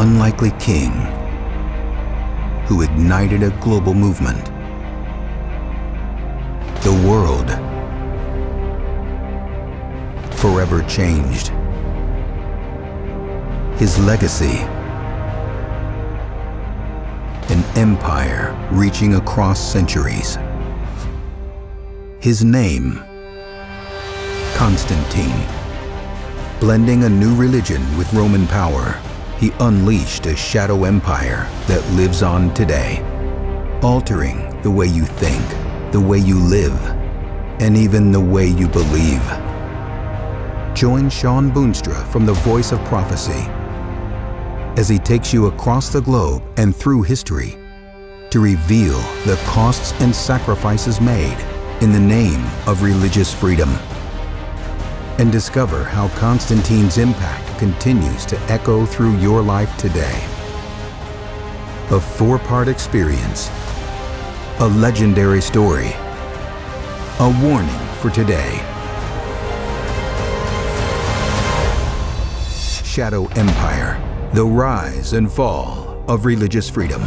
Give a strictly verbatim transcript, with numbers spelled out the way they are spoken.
unlikely king who ignited a global movement. The world forever changed. His legacy, an empire reaching across centuries. His name, Constantine. Blending a new religion with Roman power, he unleashed a shadow empire that lives on today, altering the way you think, the way you live, and even the way you believe. Join Sean Boonstra from The Voice of Prophecy as he takes you across the globe and through history to reveal the costs and sacrifices made in the name of religious freedom, and discover how Constantine's impact continues to echo through your life today. A four-part experience, a legendary story, a warning for today. Shadow Empire, the rise and fall of religious freedom.